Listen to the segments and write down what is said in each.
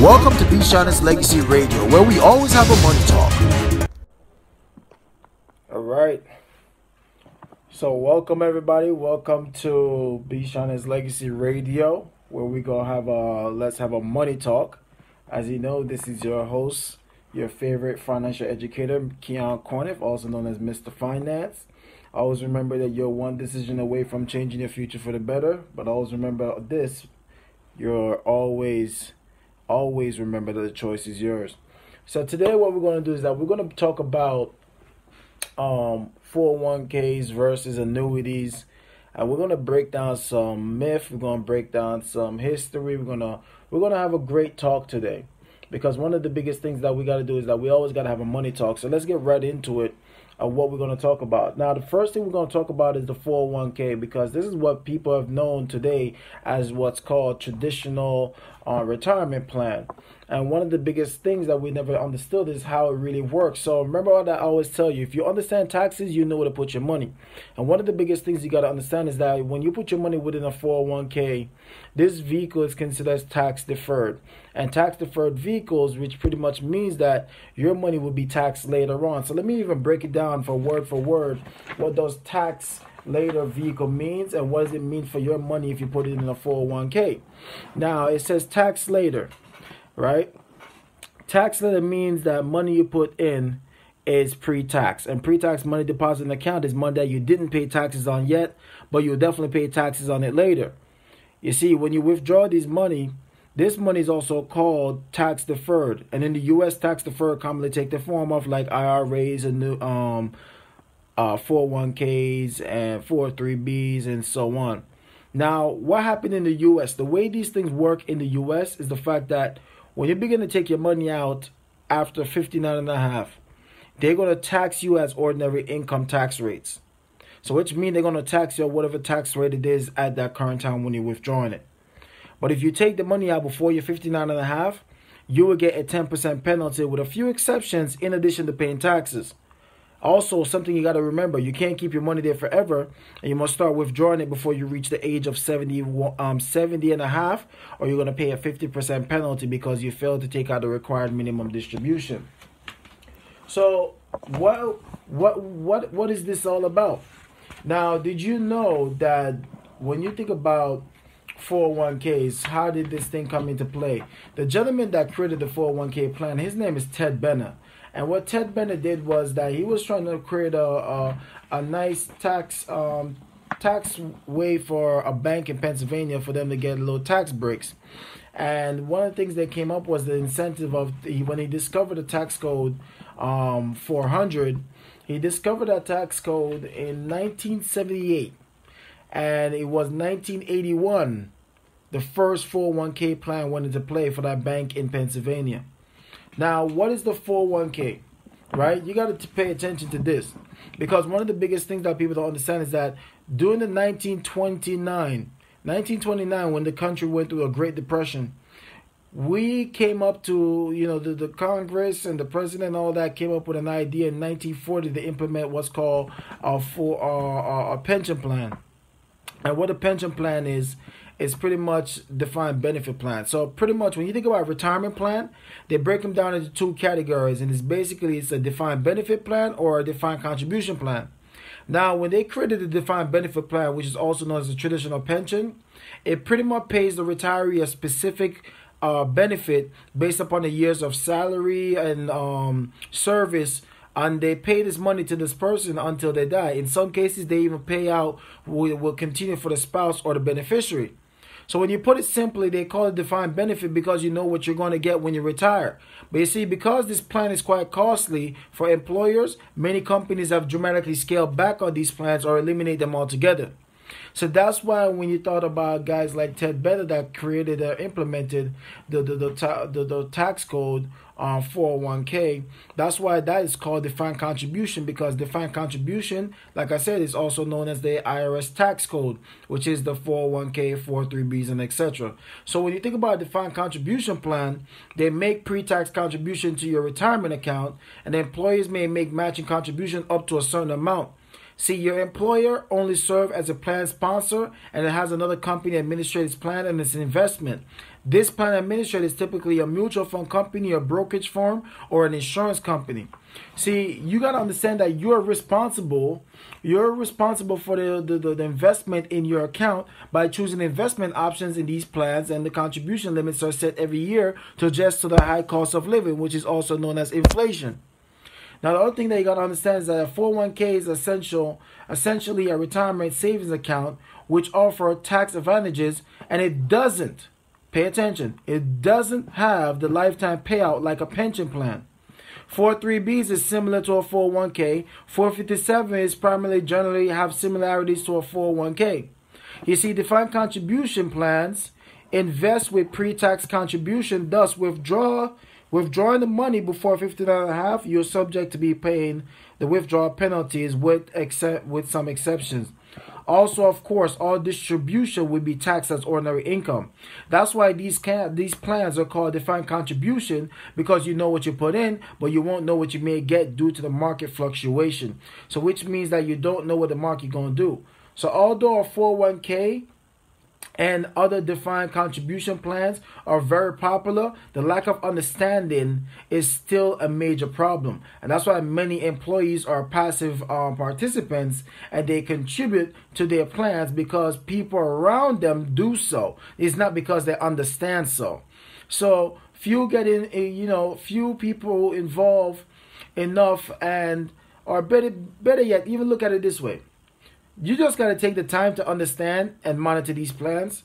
Welcome to Bishana's Legacy Radio, where we always have a money talk. Alright. So welcome everybody. Welcome to Bishana's Legacy Radio, where we gonna have a let's have a money talk. As you know, this is your host, your favorite financial educator, Keon Corniffe, also known as Mr. Finance. Always remember that you're one decision away from changing your future for the better. But always remember this, you're always remember that the choice is yours. So today what we're going to do is that we're going to talk about 401ks versus annuities, and we're going to break down some myth, we're going to break down some history, we're going to have a great talk today, because one of the biggest things that we got to do is that we always got to have a money talk. So let's get right into it of what we're going to talk about. Now the first thing we're going to talk about is the 401k, because this is what people have known today as what's called traditional retirement plan. And one of the biggest things that we never understood is how it really works. So remember what I always tell you, if you understand taxes, you know where to put your money. And one of the biggest things you got to understand is that when you put your money within a 401k, this vehicle is considered tax deferred. And tax deferred vehicles, which pretty much means that your money will be taxed later on. So let me even break it down for word what those tax later vehicle means and what does it mean for your money if you put it in a 401k. Now it says tax later. Right? Tax later means that money you put in is pre-tax, and pre-tax money deposit in account is money that you didn't pay taxes on yet, but you'll definitely pay taxes on it later. You see, when you withdraw this money, this money is also called tax deferred, and in the U.S., tax deferred commonly take the form of like IRAs and new 401ks and 403bs and so on. Now, what happened in the U.S., the way these things work in the U.S. is the fact that when you begin to take your money out after 59 and a half, they're going to tax you as ordinary income tax rates. So which means they're going to tax you at whatever tax rate it is at that current time when you're withdrawing it. But if you take the money out before you're 59 and a half, you will get a 10% penalty with a few exceptions in addition to paying taxes. Also, something you got to remember, you can't keep your money there forever, and you must start withdrawing it before you reach the age of 70 and a half, or you're going to pay a 50% penalty because you failed to take out the required minimum distribution. So what is this all about? Now, did you know that when you think about 401ks, how did this thing come into play? The gentleman that created the 401k plan, his name is Ted Benna. And what Ted Benna did was that he was trying to create a nice tax way for a bank in Pennsylvania for them to get little tax breaks. And one of the things that came up was the incentive of when he discovered the tax code 400. He discovered that tax code in 1978, and it was 1981 the first 401k plan went into play for that bank in Pennsylvania. Now, what is the 401k, right? You got to pay attention to this, because one of the biggest things that people don't understand is that during the 1929, when the country went through a Great Depression, we came up to, you know, the Congress and the president and all that came up with an idea in 1940 to implement what's called a pension plan. And what a pension plan is, it's pretty much defined benefit plan. So pretty much when you think about retirement plan, they break them down into two categories, and it's basically it's a defined benefit plan or a defined contribution plan. Now, when they created the defined benefit plan, which is also known as a traditional pension, it pretty much pays the retiree a specific benefit based upon the years of salary and service. And they pay this money to this person until they die. In some cases, they even pay out will continue for the spouse or the beneficiary. So when you put it simply, they call it defined benefit because you know what you're going to get when you retire. But you see, because this plan is quite costly for employers, many companies have dramatically scaled back on these plans or eliminate them altogether. So that's why when you thought about guys like Ted Benna that created or implemented the tax code on 401k, that's why that is called defined contribution, because defined contribution, like I said, is also known as the IRS tax code, which is the 401k, 403bs, and etc. So when you think about a defined contribution plan, they make pre-tax contribution to your retirement account, and employees may make matching contribution up to a certain amount. See, your employer only serves as a plan sponsor, and it has another company administrates plan and its investment. This plan administrator is typically a mutual fund company, a brokerage firm, or an insurance company. See, you got to understand that you're responsible. You're responsible for the investment in your account by choosing investment options in these plans, and the contribution limits are set every year to adjust to the high cost of living, which is also known as inflation. Now, the other thing that you got to understand is that a 401k is essentially a retirement savings account, which offer tax advantages, and it doesn't, pay attention, it doesn't have the lifetime payout like a pension plan. 403Bs is similar to a 401k. 457 is primarily generally have similarities to a 401k. You see, defined contribution plans invest with pre-tax contribution, thus withdrawing the money before 59.5, you're subject to be paying the withdrawal penalties with some exceptions. Also, of course, all distribution will be taxed as ordinary income. That's why these plans are called defined contribution, because you know what you put in, but you won't know what you may get due to the market fluctuation. So which means that you don't know what the market going to do. So although a 401k and other defined contribution plans are very popular, the lack of understanding is still a major problem. And that's why many employees are passive participants, and they contribute to their plans because people around them do so. It's not because they understand so. So few people involved enough, and or better yet, even look at it this way. You just got to take the time to understand and monitor these plans.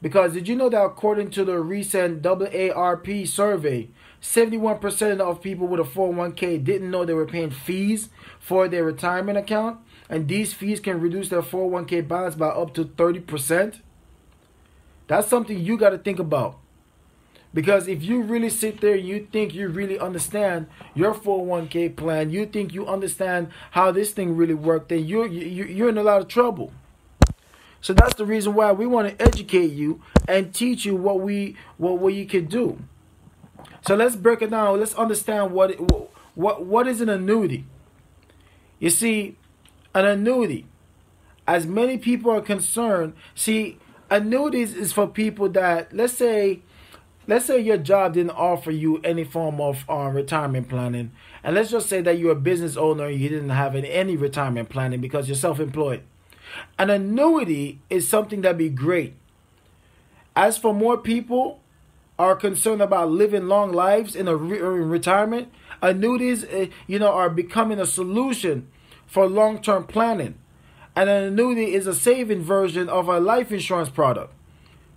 Because did you know that according to the recent AARP survey, 71% of people with a 401k didn't know they were paying fees for their retirement account? And these fees can reduce their 401k balance by up to 30%. That's something you got to think about. Because if you really sit there, you think you really understand your 401k plan, you think you understand how this thing really worked, then you're in a lot of trouble. So that's the reason why we want to educate you and teach you what you can do. So let's break it down. Let's understand what is an annuity. You see, an annuity, as many people are concerned, see, annuities is for people that, let's say your job didn't offer you any form of retirement planning. And let's just say that you're a business owner and you didn't have any retirement planning because you're self-employed. An annuity is something that'd be great. As for more people are concerned about living long lives in retirement, annuities are becoming a solution for long-term planning. And an annuity is a saving version of a life insurance product,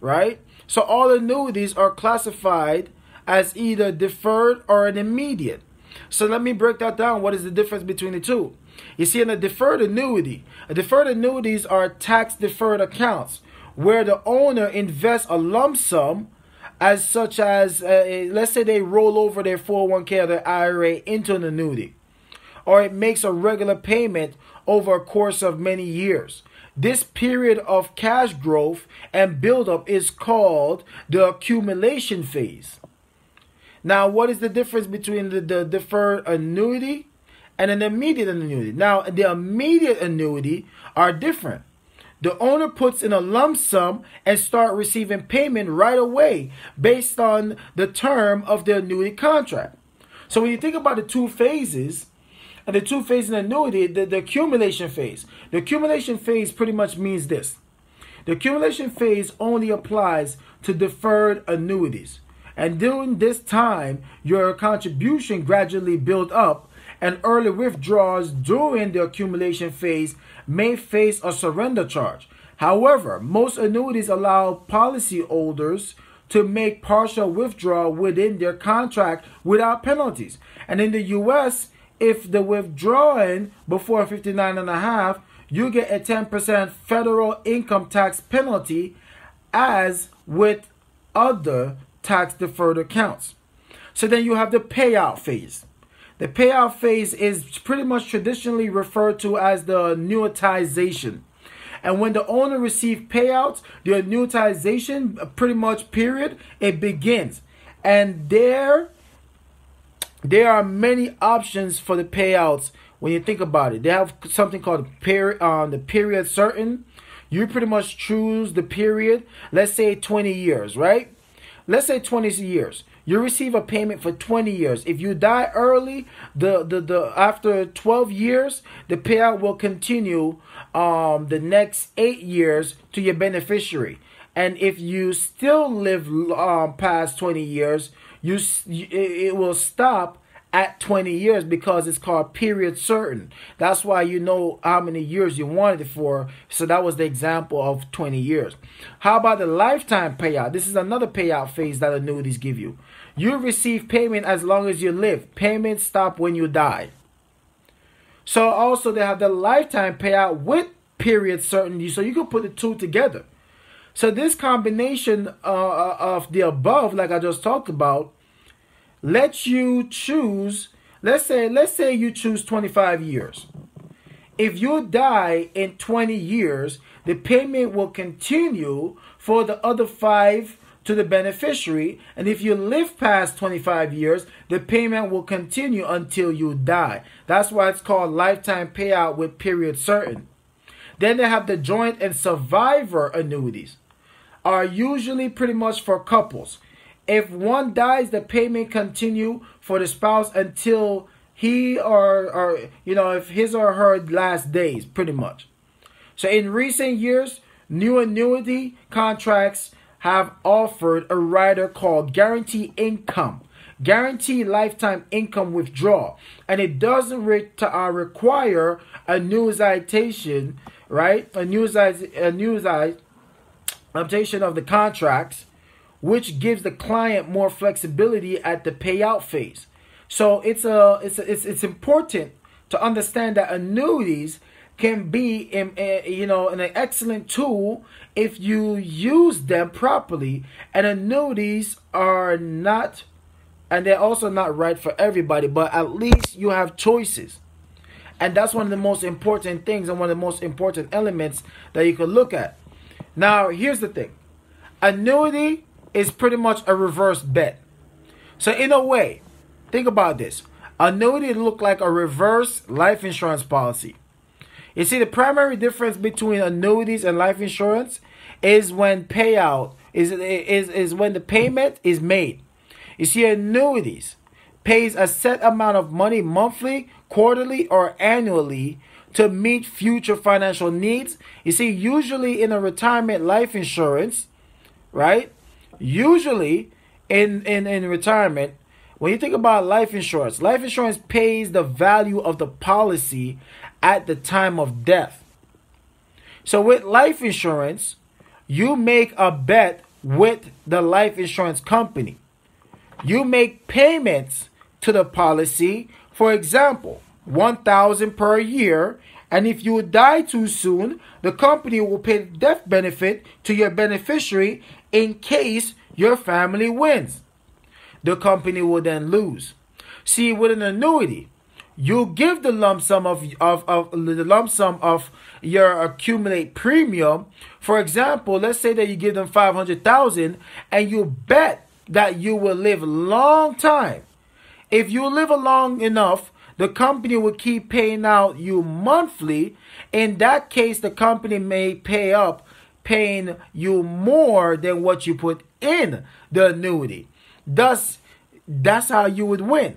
right? So all annuities are classified as either deferred or an immediate. So let me break that down. What is the difference between the two? You see, in a deferred annuity are tax-deferred accounts where the owner invests a lump sum, as such as, let's say they roll over their 401k or their IRA into an annuity, or it makes a regular payment over a course of many years. This period of cash growth and buildup is called the accumulation phase. Now, what is the difference between the deferred annuity and an immediate annuity? Now, the immediate annuity are different. The owner puts in a lump sum and start receiving payment right away based on the term of the annuity contract. So when you think about the two phases, and the two phases in annuity, the accumulation phase. The accumulation phase pretty much means this. The accumulation phase only applies to deferred annuities. And during this time, your contribution gradually builds up, and early withdrawals during the accumulation phase may face a surrender charge. However, most annuities allow policyholders to make partial withdrawal within their contract without penalties. And in the U.S., if the withdrawing before 59.5, you get a 10% federal income tax penalty, as with other tax-deferred accounts. So then you have the payout phase. The payout phase is pretty much traditionally referred to as the annuitization. And when the owner receives payouts, the annuitization pretty much period, it begins. And there are many options for the payouts when you think about it. They have something called the period certain. You pretty much choose the period. Let's say 20 years, right? Let's say 20 years. You receive a payment for 20 years. If you die early, after 12 years, the payout will continue the next 8 years to your beneficiary. And if you still live past 20 years, it will stop at 20 years because it's called period certain. That's why you know how many years you wanted it for. So that was the example of 20 years. How about the lifetime payout? This is another payout phase that annuities give you. You receive payment as long as you live. Payments stop when you die. So also they have the lifetime payout with period certainty. So you can put the two together. So this combination of the above, like I just talked about, lets you choose. Let's say you choose 25 years. If you die in 20 years, the payment will continue for the other 5 to the beneficiary. And if you live past 25 years, the payment will continue until you die. That's why it's called lifetime payout with period certain. Then they have the joint and survivor annuities. Are usually pretty much for couples. If one dies, the payment continue for the spouse until he if his or her last days, pretty much. So in recent years, new annuity contracts have offered a rider called guaranteed income, guaranteed lifetime income withdrawal, and it doesn't require annuitization, right? Annuitization of the contracts, which gives the client more flexibility at the payout phase. So it's important to understand that annuities can be an excellent tool if you use them properly. And annuities are not, and they're also not right for everybody, but at least you have choices. And that's one of the most important things and one of the most important elements that you can look at. Now, here's the thing. Annuity is pretty much a reverse bet. So in a way, think about this. Annuity look like a reverse life insurance policy. You see, the primary difference between annuities and life insurance is when payout is when the payment is made. You see, annuities pays a set amount of money monthly, quarterly, or annually to meet future financial needs. You see, usually in a retirement life insurance, right? Usually in retirement, when you think about life insurance pays the value of the policy at the time of death. So with life insurance, you make a bet with the life insurance company. You make payments to the policy, for example, $1,000 per year. And if you die too soon, the company will pay death benefit to your beneficiary in case your family wins. The company will then lose. See, with an annuity, you give the lump sum of your accumulate premium. For example, let's say that you give them $500,000 and you bet that you will live a long time. If you live long enough, the company will keep paying out you monthly. In that case, the company may paying you more than what you put in the annuity. Thus, that's how you would win.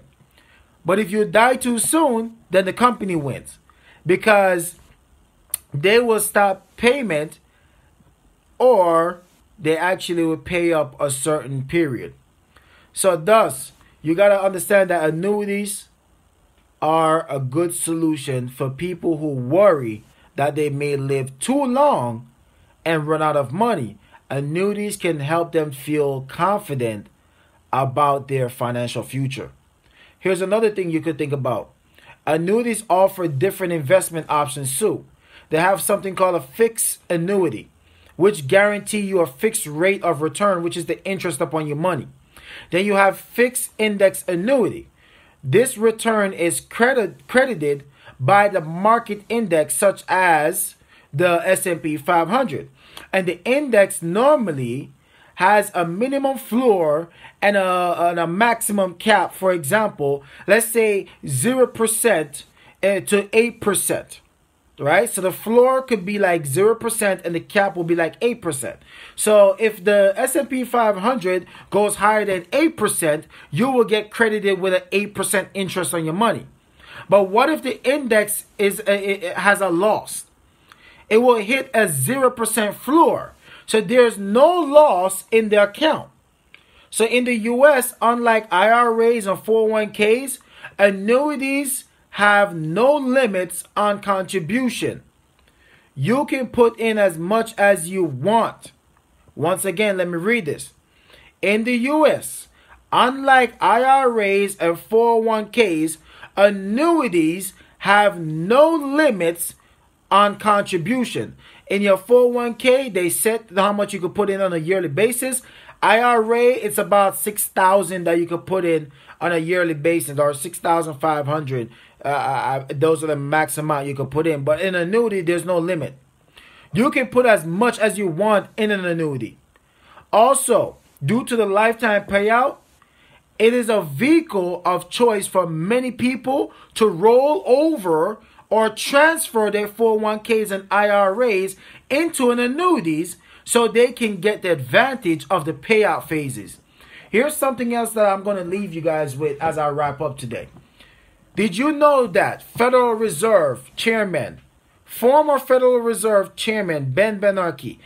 But if you die too soon, then the company wins because they will stop payment, or they actually will pay up a certain period. So thus, you got to understand that annuities are a good solution for people who worry that they may live too long and run out of money. Annuities can help them feel confident about their financial future. Here's another thing you could think about. Annuities offer different investment options too. They have something called a fixed annuity, which guarantee you a fixed rate of return, which is the interest upon your money. Then you have fixed index annuity. This return is credited by the market index, such as the S&P 500. And the index normally has a minimum floor and a maximum cap. For example, let's say 0% to 8%, right? So the floor could be like 0% and the cap will be like 8%. So if the S&P 500 goes higher than 8%, you will get credited with an 8% interest on your money. But what if the index is has a loss? It will hit a 0% floor. So there's no loss in the account. So in the U.S., unlike IRAs and 401ks, annuities have no limits on contribution. You can put in as much as you want. Once again, let me read this. In the U.S., unlike IRAs and 401ks, annuities have no limits on contribution. In your 401k, they set how much you could put in on a yearly basis. IRA, it's about $6,000 that you could put in on a yearly basis, or $6,500. Those are the max amount you could put in. But in annuity, there's no limit. You can put as much as you want in an annuity. Also, due to the lifetime payout, it is a vehicle of choice for many people to roll over or transfer their 401ks and IRAs into an annuities so they can get the advantage of the payout phases. Here's something else that I'm going to leave you guys with as I wrap up today. Did you know that Federal Reserve Chairman, former Federal Reserve Chairman Ben Bernanke,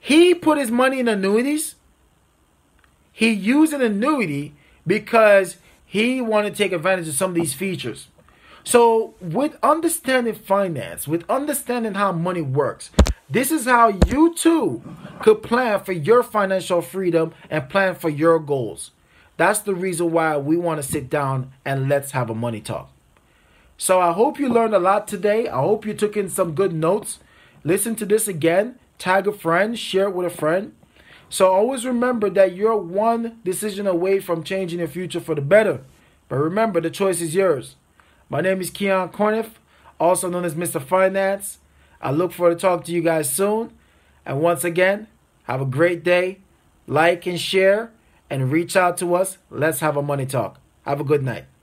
he put his money in annuities? He used an annuity because he wanted to take advantage of some of these features. So with understanding finance, with understanding how money works, this is how you too could plan for your financial freedom and plan for your goals. That's the reason why we want to sit down and let's have a money talk. So I hope you learned a lot today. I hope you took in some good notes. Listen to this again. Tag a friend. Share it with a friend. So always remember that you're one decision away from changing your future for the better. But remember, the choice is yours. My name is Keon Corniffe, also known as Mr. Finance. I look forward to talking to you guys soon. And once again, have a great day. Like and share and reach out to us. Let's have a money talk. Have a good night.